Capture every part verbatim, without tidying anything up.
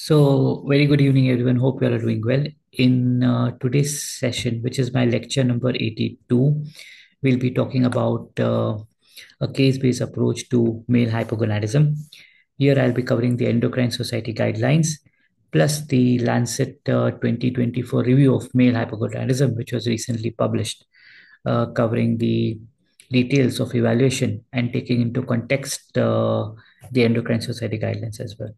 So, very good evening, everyone. Hope you all are doing well. In uh, today's session, which is my lecture number eighty-two, we'll be talking about uh, a case-based approach to male hypogonadism. Here, I'll be covering the Endocrine Society guidelines, plus the Lancet uh, twenty twenty-four review of male hypogonadism, which was recently published, uh, covering the details of evaluation and taking into context uh, the Endocrine Society guidelines as well.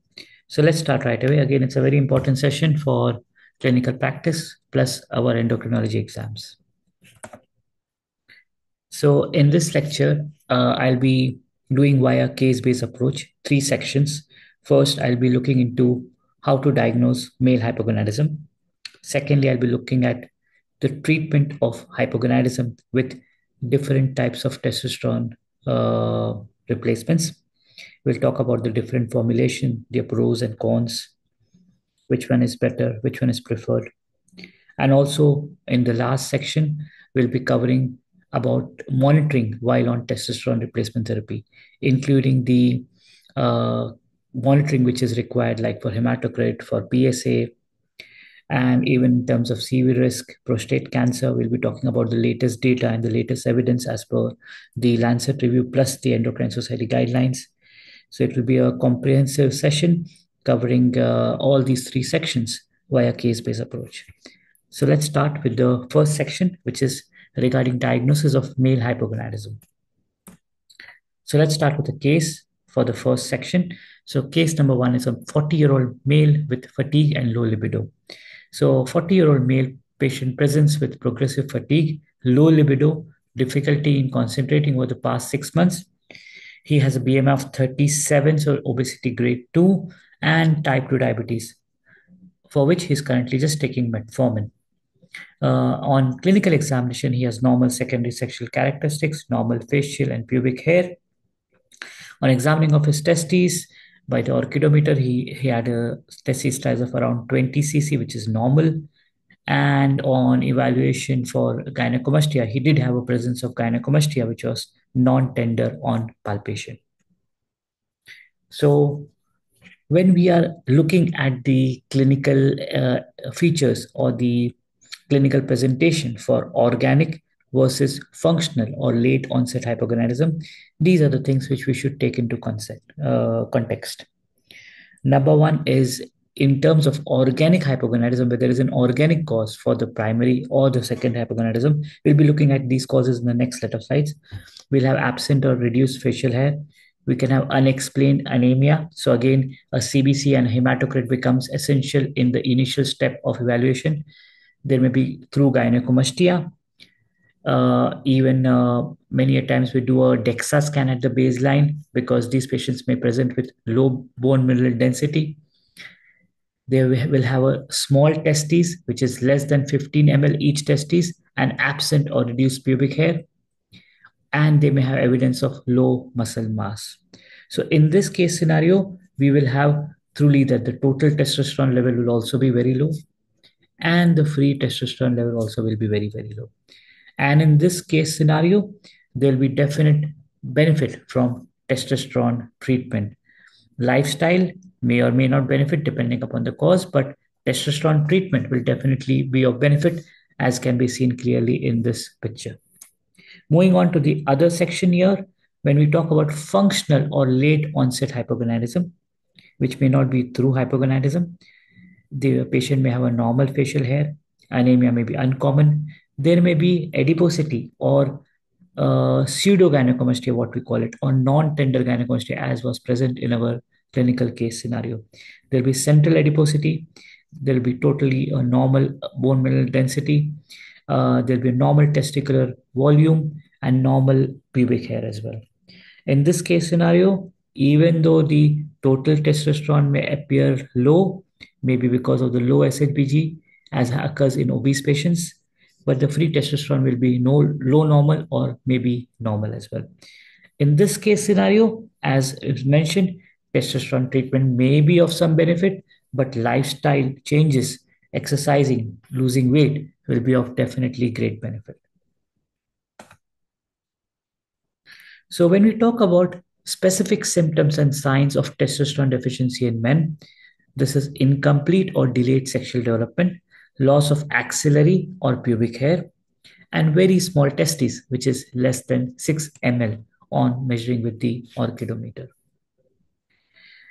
So let's start right away. Again, it's a very important session for clinical practice plus our endocrinology exams. So in this lecture, uh, I'll be doing via case-based approach, three sections. First, I'll be looking into how to diagnose male hypogonadism. Secondly, I'll be looking at the treatment of hypogonadism with different types of testosterone uh, replacements. We'll talk about the different formulation, the pros and cons, which one is better, which one is preferred. And also in the last section, we'll be covering about monitoring while on testosterone replacement therapy, including the uh, monitoring which is required, like for hematocrit, for P S A, and even in terms of C V risk, prostate cancer. We'll be talking about the latest data and the latest evidence as per the Lancet review plus the Endocrine Society guidelines. So it will be a comprehensive session covering uh, all these three sections via case-based approach. So let's start with the first section, which is regarding diagnosis of male hypogonadism. So let's start with a case for the first section. So case number one is a forty-year-old male with fatigue and low libido. So forty-year-old male patient presents with progressive fatigue, low libido, difficulty in concentrating over the past six months. He has a B M I of thirty-seven, so obesity grade two, and type two diabetes, for which he's currently just taking metformin. Uh, on clinical examination, he has normal secondary sexual characteristics, normal facial and pubic hair. On examining of his testes by the orchidometer, he, he had a testes size of around twenty C C, which is normal. And on evaluation for gynecomastia, he did have a presence of gynecomastia, which was non-tender on palpation. So when we are looking at the clinical uh, features or the clinical presentation for organic versus functional or late onset hypogonadism, these are the things which we should take into concept, uh, context. Number one is in terms of organic hypogonadism, where there is an organic cause for the primary or the second hypogonadism. We'll be looking at these causes in the next set of slides. We'll have absent or reduced facial hair. We can have unexplained anemia. So again, a C B C and hematocrit becomes essential in the initial step of evaluation. There may be through gynecomastia. Uh, even uh, many a times we do a DEXA scan at the baseline, because these patients may present with low bone mineral density. They will have a small testes, which is less than fifteen milliliters each testes, and absent or reduced pubic hair. And they may have evidence of low muscle mass. So in this case scenario, we will have truly that the total testosterone level will also be very low, and the free testosterone level also will be very, very low. And in this case scenario, there will be definite benefit from testosterone treatment. Lifestyle may or may not benefit depending upon the cause, but testosterone treatment will definitely be of benefit, as can be seen clearly in this picture. Moving on to the other section here, when we talk about functional or late onset hypogonadism, which may not be through hypogonadism, the patient may have a normal facial hair, anemia may be uncommon, there may be adiposity or uh, pseudogynecomastia, what we call it, or non-tender gynecomastia, as was present in our clinical case scenario. There'll be central adiposity. There'll be totally a normal bone mineral density. Uh, there'll be normal testicular volume and normal pubic hair as well. In this case scenario, even though the total testosterone may appear low, maybe because of the low S H B G as occurs in obese patients, but the free testosterone will be no, low normal or maybe normal as well. In this case scenario, as it's mentioned, testosterone treatment may be of some benefit, but lifestyle changes, exercising, losing weight will be of definitely great benefit. So when we talk about specific symptoms and signs of testosterone deficiency in men, This is incomplete or delayed sexual development, loss of axillary or pubic hair, and very small testes, which is less than six milliliters on measuring with the orchidometer.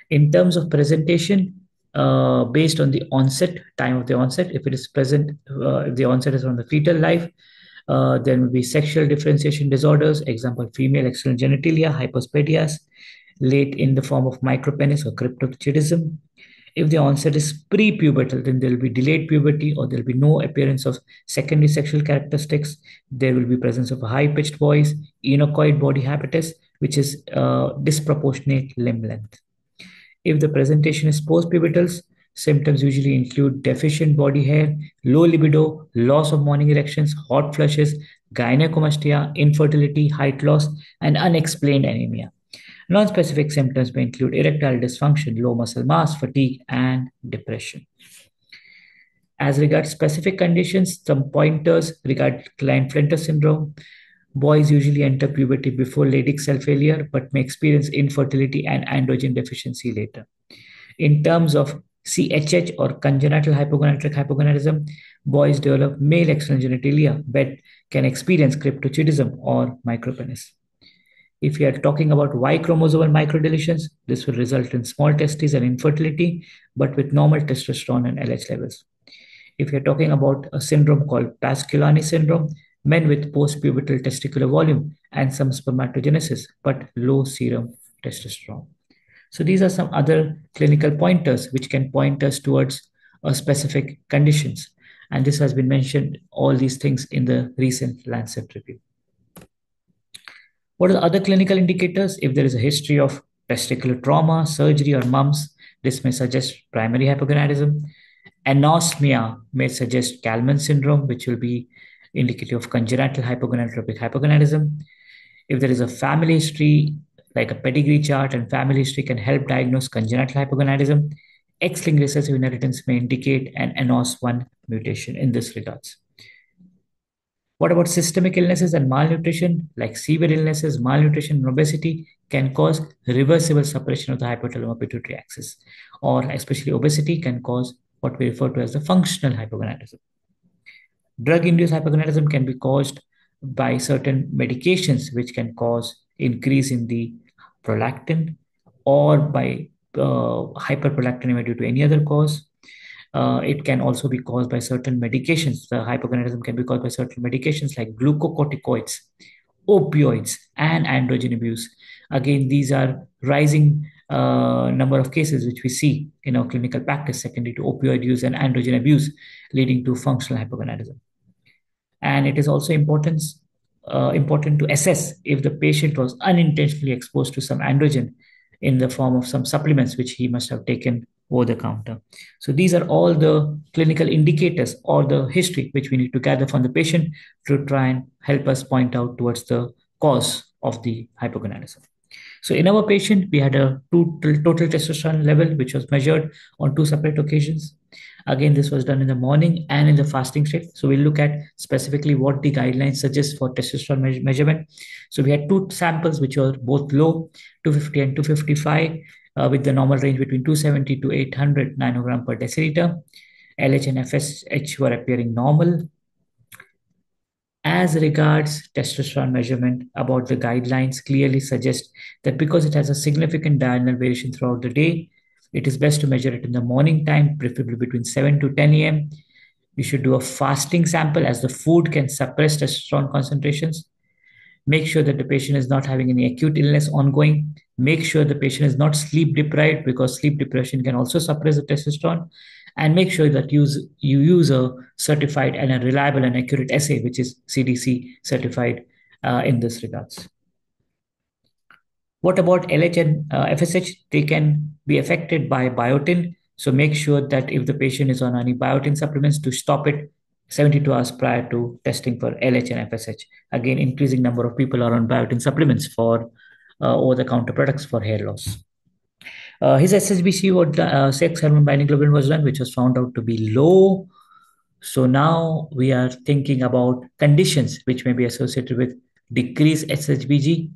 In terms of presentation, uh, based on the onset, time of the onset, if it is present, uh, if the onset is from the fetal life, uh, then will be sexual differentiation disorders, example, female external genitalia, hypospadias, late in the form of micropenis or cryptorchidism. If the onset is prepubertal, then there will be delayed puberty, or there will be no appearance of secondary sexual characteristics. There will be presence of a high-pitched voice, enochoid body habitus, which is uh, disproportionate limb length. If the presentation is post-pubertal, symptoms usually include deficient body hair, low libido, loss of morning erections, hot flushes, gynecomastia, infertility, height loss, and unexplained anemia. Non-specific symptoms may include erectile dysfunction, low muscle mass, fatigue, and depression. As regards specific conditions, some pointers regard Klinefelter syndrome. Boys usually enter puberty before Leydig cell failure, but may experience infertility and androgen deficiency later. In terms of C H H or congenital hypogonadal hypogonadism, boys develop male external genitalia, but can experience cryptorchidism or micropenis. If you are talking about Y chromosomal microdeletions, this will result in small testes and infertility, but with normal testosterone and L H levels. If you are talking about a syndrome called Pasqualini syndrome, men with postpubertal testicular volume and some spermatogenesis, but low serum testosterone. So these are some other clinical pointers which can point us towards a specific conditions. And this has been mentioned, all these things, in the recent Lancet review. What are the other clinical indicators? If there is a history of testicular trauma, surgery, or mumps, this may suggest primary hypogonadism. Anosmia may suggest Kallmann syndrome, which will be indicative of congenital hypogonadotropic hypogonadism. If there is a family history, like a pedigree chart, and family history can help diagnose congenital hypogonadism, X-linked recessive inheritance may indicate an A N O S one mutation in this regards. What about systemic illnesses and malnutrition? Like severe illnesses, malnutrition, and obesity can cause reversible suppression of the hypothalamo-pituitary axis, or especially obesity can cause what we refer to as the functional hypogonadism. Drug-induced hypogonadism can be caused by certain medications, which can cause increase in the prolactin, or by uh, hyperprolactinemia due to any other cause. Uh, it can also be caused by certain medications. The hypogonadism can be caused by certain medications like glucocorticoids, opioids, and androgen abuse. Again, these are rising uh, number of cases which we see in our clinical practice secondary to opioid use and androgen abuse, leading to functional hypogonadism. And it is also important, uh, important to assess if the patient was unintentionally exposed to some androgen in the form of some supplements which he must have taken over the counter. So these are all the clinical indicators or the history which we need to gather from the patient to try and help us point out towards the cause of the hypogonadism. So in our patient, we had a total, total testosterone level which was measured on two separate occasions. Again, this was done in the morning and in the fasting state. So we'll look at specifically what the guidelines suggest for testosterone me measurement. So we had two samples which were both low, two fifty and two fifty-five, uh, with the normal range between two seventy to eight hundred nanogram per deciliter. L H and F S H were appearing normal. As regards testosterone measurement, about the guidelines clearly suggest that because it has a significant diurnal variation throughout the day, it is best to measure it in the morning time, preferably between seven to ten A M You should do a fasting sample, as the food can suppress testosterone concentrations. Make sure that the patient is not having any acute illness ongoing. Make sure the patient is not sleep deprived, because sleep deprivation can also suppress the testosterone. And make sure that you use, you use a certified and a reliable and accurate assay, which is C D C certified uh, in this regards. What about L H and uh, F S H? They can be affected by biotin. So make sure that if the patient is on any biotin supplements, to stop it seventy-two hours prior to testing for L H and F S H. Again, increasing number of people are on biotin supplements for uh, over-the-counter products for hair loss. Uh, his S H B G or uh, sex hormone binding globulin was done, which was found out to be low. So now we are thinking about conditions which may be associated with decreased S H B G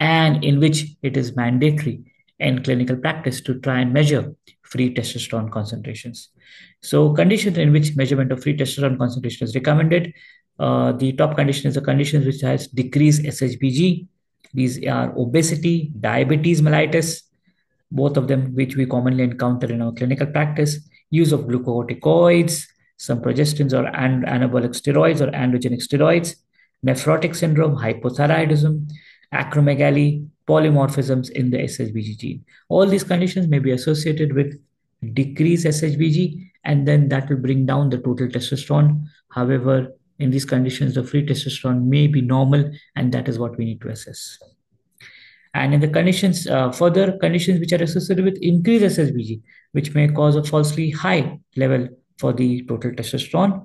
and in which it is mandatory in clinical practice to try and measure free testosterone concentrations. So conditions in which measurement of free testosterone concentration is recommended. Uh, the top condition is the conditions which has decreased S H B G. These are obesity, diabetes mellitus, both of them which we commonly encounter in our clinical practice, use of glucocorticoids, some progestins or an anabolic steroids or androgenic steroids, nephrotic syndrome, hypothyroidism, acromegaly, polymorphisms in the S H B G gene. All these conditions may be associated with decreased S H B G, and then that will bring down the total testosterone. However, in these conditions, the free testosterone may be normal, and that is what we need to assess. And in the conditions, uh, further conditions which are associated with increased S H B G, which may cause a falsely high level for the total testosterone.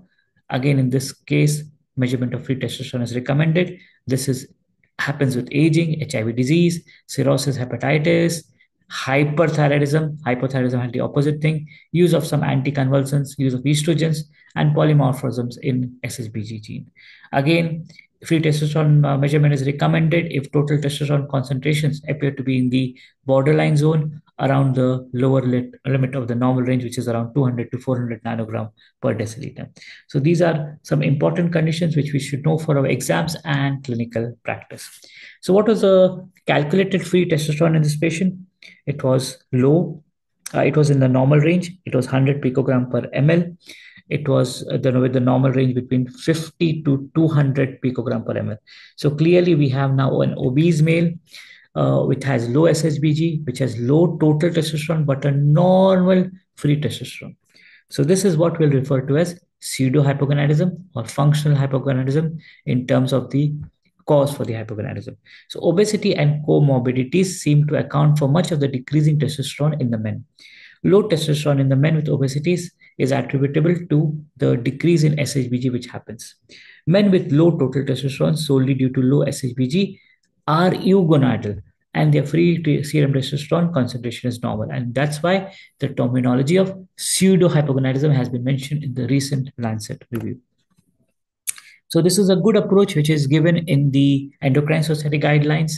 Again, in this case, measurement of free testosterone is recommended. This is happens with aging, H I V disease, cirrhosis, hepatitis, hyperthyroidism. Hypothyroidism is the opposite thing. Use of some anticonvulsants, use of estrogens, and polymorphisms in S H B G gene. Again, free testosterone measurement is recommended if total testosterone concentrations appear to be in the borderline zone around the lower limit of the normal range, which is around two hundred to four hundred nanogram per deciliter. So these are some important conditions which we should know for our exams and clinical practice. So what was the calculated free testosterone in this patient? It was low. Uh, it was in the normal range. It was one hundred picogram per ml. It was uh, the, with the normal range between fifty to two hundred picogram per ml. So clearly we have now an obese male uh, which has low S H B G, which has low total testosterone, but a normal free testosterone. So this is what we'll refer to as pseudohypogonadism or functional hypogonadism in terms of the cause for the hypogonadism. So obesity and comorbidities seem to account for much of the decreasing testosterone in the men. Low testosterone in the men with obesities is attributable to the decrease in S H B G which happens. Men with low total testosterone solely due to low S H B G are eugonadal, and their free serum testosterone concentration is normal. And that's why the terminology of pseudohypogonadism has been mentioned in the recent Lancet review. So this is a good approach which is given in the Endocrine Society guidelines.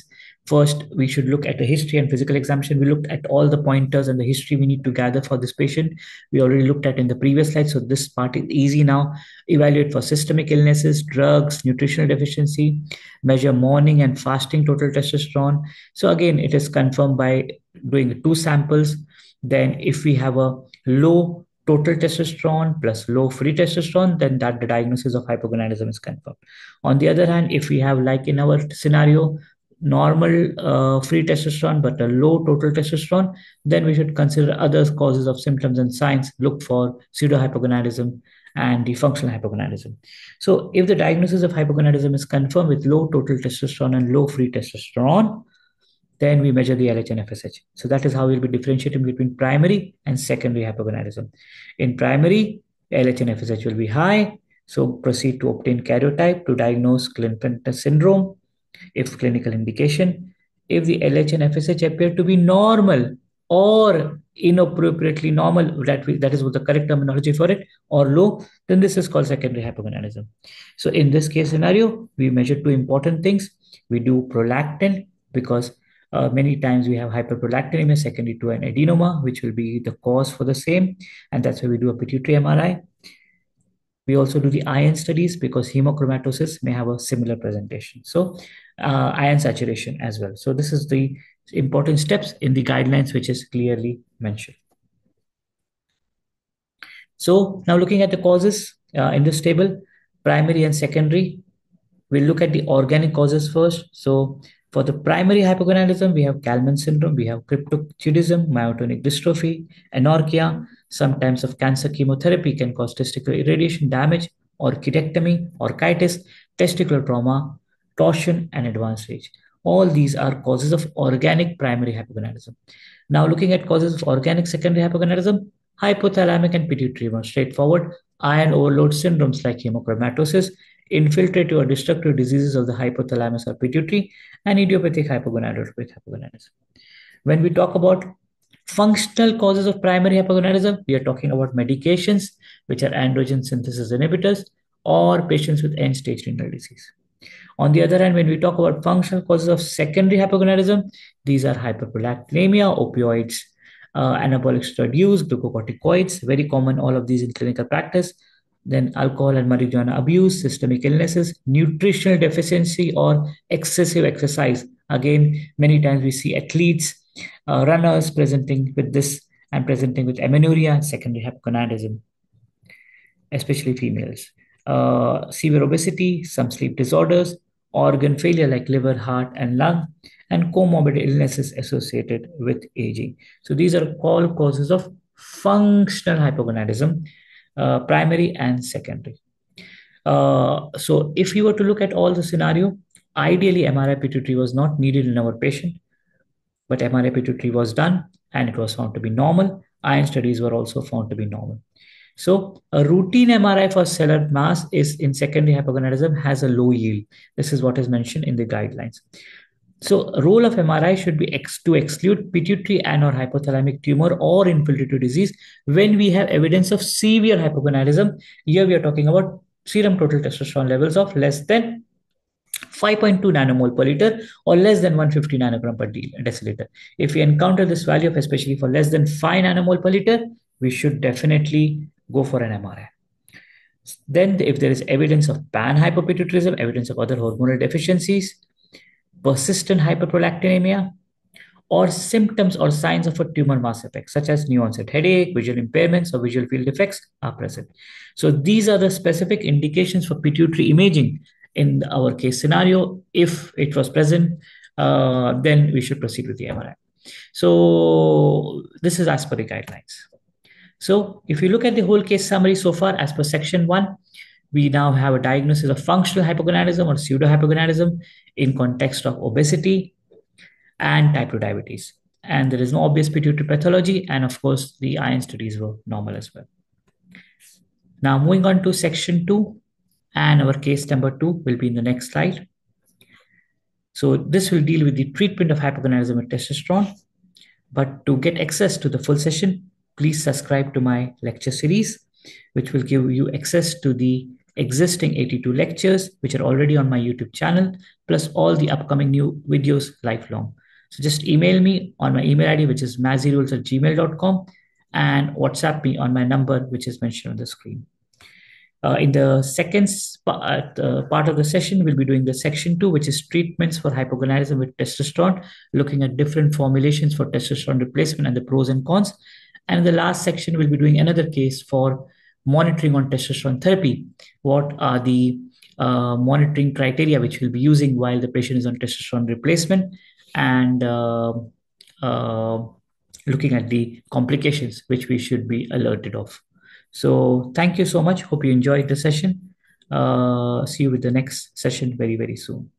First, we should look at the history and physical examination. We looked at all the pointers and the history we need to gather for this patient. We already looked at in the previous slide, so this part is easy now. Evaluate for systemic illnesses, drugs, nutritional deficiency, measure morning and fasting total testosterone. So again, it is confirmed by doing two samples. Then if we have a low total testosterone plus low free testosterone, then that the diagnosis of hypogonadism is confirmed. On the other hand, if we have, like in our scenario, normal uh, free testosterone but a low total testosterone, then we should consider other causes of symptoms and signs, look for pseudohypogonadism and the functional hypogonadism. So if the diagnosis of hypogonadism is confirmed with low total testosterone and low free testosterone, then we measure the L H and F S H. So that is how we'll be differentiating between primary and secondary hypogonadism. In primary, L H and F S H will be high. So proceed to obtain karyotype to diagnose Klinefelter syndrome, if clinical indication. If the L H and F S H appear to be normal or inappropriately normal, that, we, that is what the correct terminology for it, or low, then this is called secondary hypogonadism. So in this case scenario, we measure two important things. We do prolactin because Uh, many times we have hyperprolactinemia secondary to an adenoma, which will be the cause for the same. And that's why we do a pituitary M R I. We also do the iron studies because hemochromatosis may have a similar presentation. So uh, iron saturation as well. So this is the important steps in the guidelines, which is clearly mentioned. So now looking at the causes uh, in this table, primary and secondary, we'll look at the organic causes first. So for the primary hypogonadism, we have Kallmann syndrome, we have cryptorchidism, myotonic dystrophy, anorchia. Sometimes of cancer chemotherapy can cause testicular irradiation damage, orchidectomy, orchitis, testicular trauma, torsion, and advanced age. All these are causes of organic primary hypogonadism. Now looking at causes of organic secondary hypogonadism, hypothalamic and pituitary one, straightforward. Iron overload syndromes like hemochromatosis, infiltrative or destructive diseases of the hypothalamus or pituitary, and idiopathic hypogonadism. When we talk about functional causes of primary hypogonadism, we are talking about medications, which are androgen synthesis inhibitors, or patients with end-stage renal disease. On the other hand, when we talk about functional causes of secondary hypogonadism, these are hyperprolactinemia, opioids, uh, anabolic steroid use, glucocorticoids, very common, all of these in clinical practice. Then alcohol and marijuana abuse, systemic illnesses, nutritional deficiency or excessive exercise. Again, many times we see athletes, uh, runners presenting with this and presenting with amenorrhea and secondary hypogonadism, especially females. Uh, severe obesity, some sleep disorders, organ failure like liver, heart, and lung, and comorbid illnesses associated with aging. So these are all causes of functional hypogonadism, uh, primary and secondary. Uh, so if you were to look at all the scenario, ideally M R I pituitary was not needed in our patient, but M R I pituitary was done and it was found to be normal. Iron studies were also found to be normal. So a routine M R I for cellular mass is in secondary hypogonadism has a low yield. This is what is mentioned in the guidelines. So role of M R I should be ex to exclude pituitary and or hypothalamic tumor or infertility disease when we have evidence of severe hypogonadism. Here we are talking about serum total testosterone levels of less than five point two nanomole per liter or less than one hundred fifty nanogram per deciliter. If we encounter this value of especially for less than five nanomole per liter, we should definitely go for an M R I. Then if there is evidence of panhypopituitarism, evidence of other hormonal deficiencies, persistent hyperprolactinemia, or symptoms or signs of a tumor mass effect, such as new onset headache, visual impairments, or visual field effects are present. So these are the specific indications for pituitary imaging in our case scenario. If it was present, uh, then we should proceed with the M R I. So this is as per the guidelines. So if you look at the whole case summary so far, as per section one, we now have a diagnosis of functional hypogonadism or pseudohypogonadism in context of obesity and type two diabetes. And there is no obvious pituitary pathology. And of course, the iron studies were normal as well. Now moving on to section two, and our case number two will be in the next slide. So this will deal with the treatment of hypogonadism with testosterone. But to get access to the full session, please subscribe to my lecture series, which will give you access to the existing eighty-two lectures, which are already on my YouTube channel, plus all the upcoming new videos lifelong. So just email me on my email I D, which is mazirules at gmail dot com, and WhatsApp me on my number, which is mentioned on the screen. Uh, in the second part, uh, part of the session, we'll be doing the section two, which is treatments for hypogonadism with testosterone, looking at different formulations for testosterone replacement and the pros and cons. And in the last section, we'll be doing another case for monitoring on testosterone therapy. What are the uh, monitoring criteria which we'll be using while the patient is on testosterone replacement, and uh, uh, looking at the complications which we should be alerted of. So thank you so much. Hope you enjoyed the session. Uh, see you with the next session very, very soon.